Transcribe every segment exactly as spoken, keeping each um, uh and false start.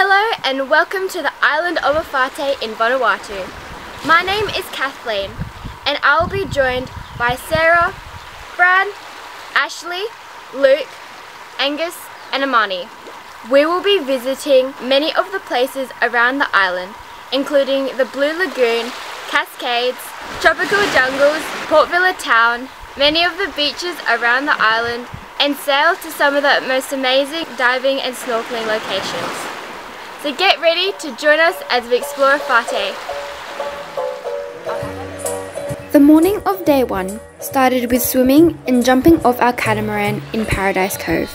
Hello and welcome to the island of Efate in Vanuatu. My name is Kathleen and I will be joined by Sarah, Brad, Ashley, Luke, Angus and Amani. We will be visiting many of the places around the island, including the Blue Lagoon, Cascades, tropical jungles, Port Vila town, many of the beaches around the island, and sail to some of the most amazing diving and snorkeling locations. So get ready to join us as we explore Efate. The morning of day one started with swimming and jumping off our catamaran in Paradise Cove.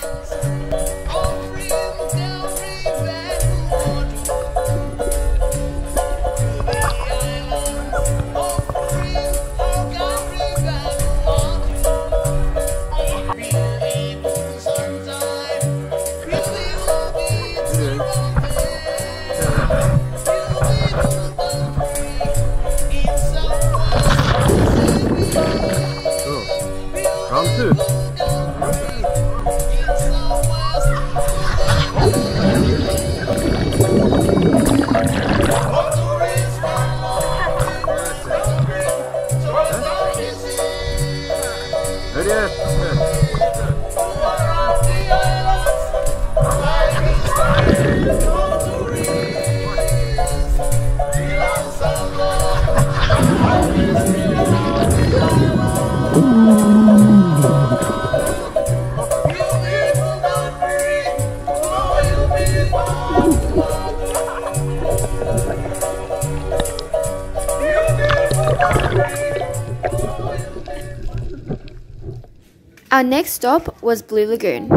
Our next stop was Blue Lagoon.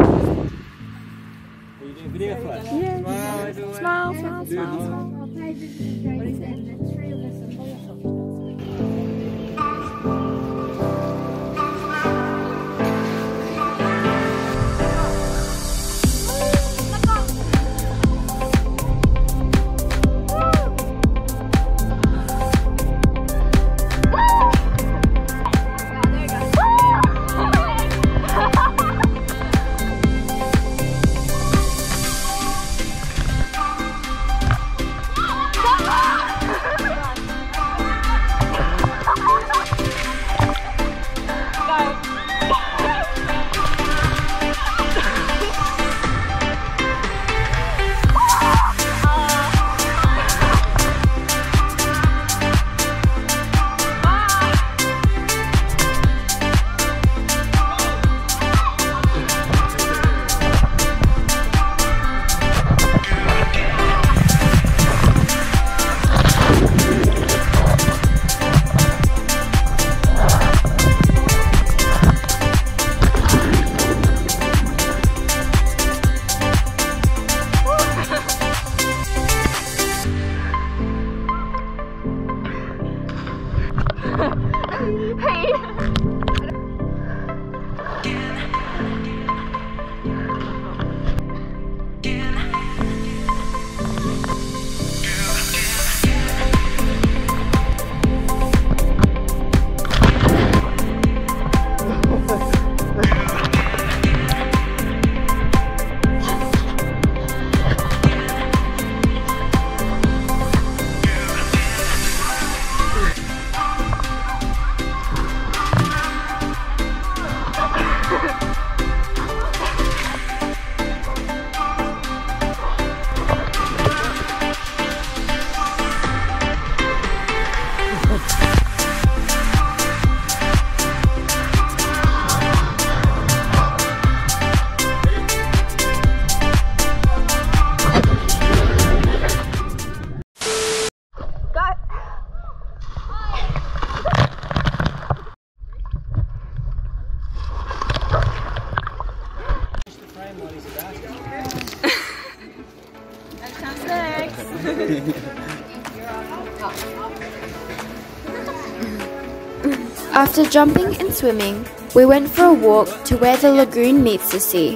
After jumping and swimming, we went for a walk to where the lagoon meets the sea.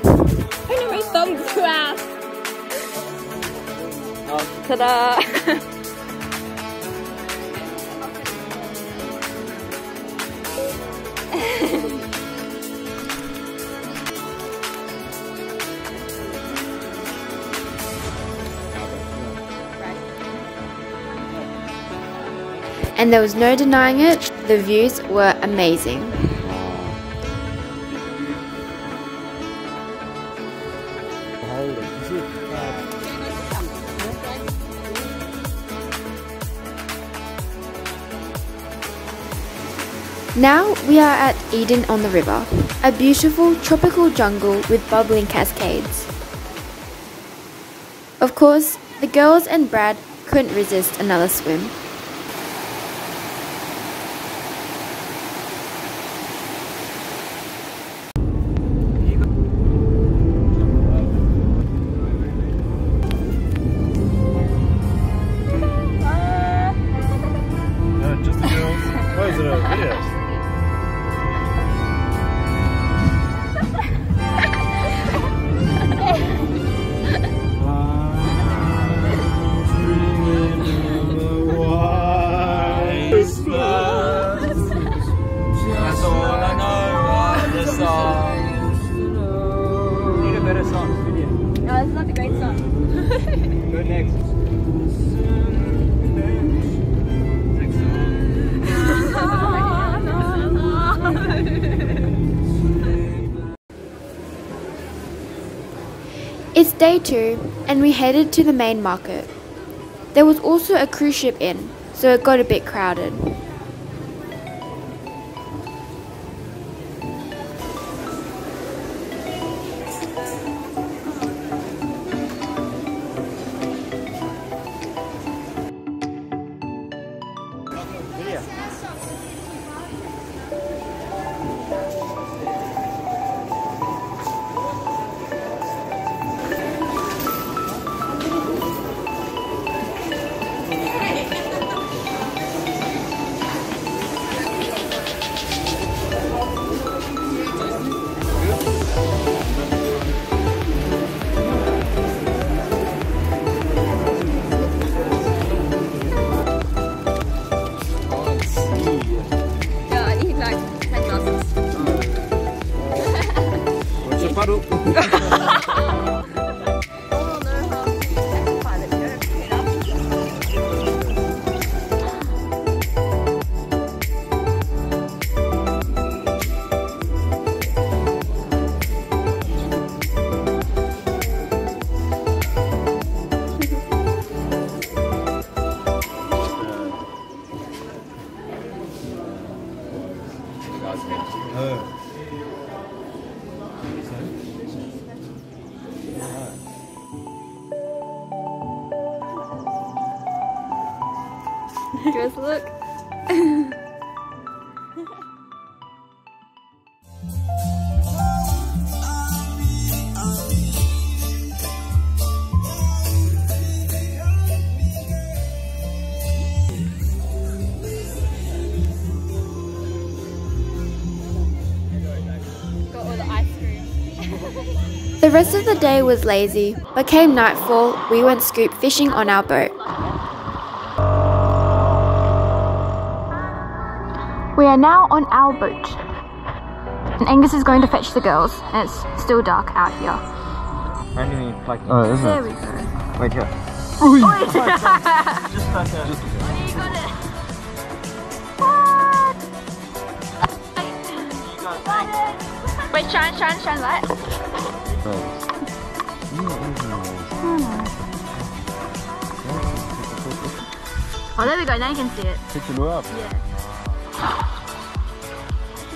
Ta-da! and there was no denying it, the views were amazing. Now we are at Eden on the River, a beautiful tropical jungle with bubbling cascades. Of course, the girls and Brad couldn't resist another swim. It's day two and we headed to the main market. There was also a cruise ship in, so it got a bit crowded. Give us a look. Got all the ice cream. The rest of the day was lazy, but came nightfall, we went scoop fishing on our boat. We are now on our boat and Angus is going to fetch the girls, and it's still dark out here. Randomly, like, oh, isn't there it? We go. Wait here. Oy. Oy. Just back there. Just back there. You got it. What? You got it. Wait, shine, shine, shine light. Oh, there we go. Now you can see it. Pick the lure up. Yeah.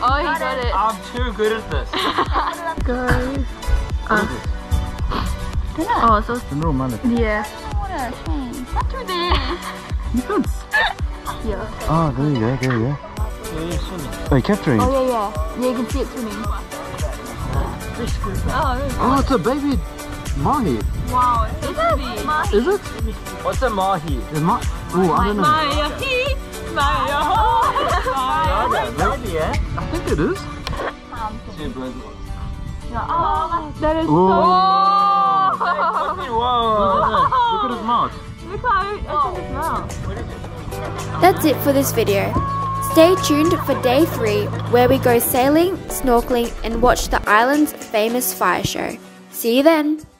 Oh, he got, got it. it. I'm too good at this. Go. Um. It? Oh, so it's a little money. Yeah. I don't want to change. Not through there. You can't. Yeah. Oh, there you go. There you go. Yeah, yeah, swimming. Oh, you capturing? Oh, yeah, yeah. Yeah, you can see it swimming. Oh, oh, it's a baby mahi. Wow, it's is a baby mahi. Is it? What's a mahi? Is ma oh, I don't know. Mahi. I think it is. Oh, that is so. Whoa. Look at his mouth. Look how it's in his mouth. That's it for this video. Stay tuned for day three, where we go sailing, snorkeling, and watch the island's famous fire show. See you then.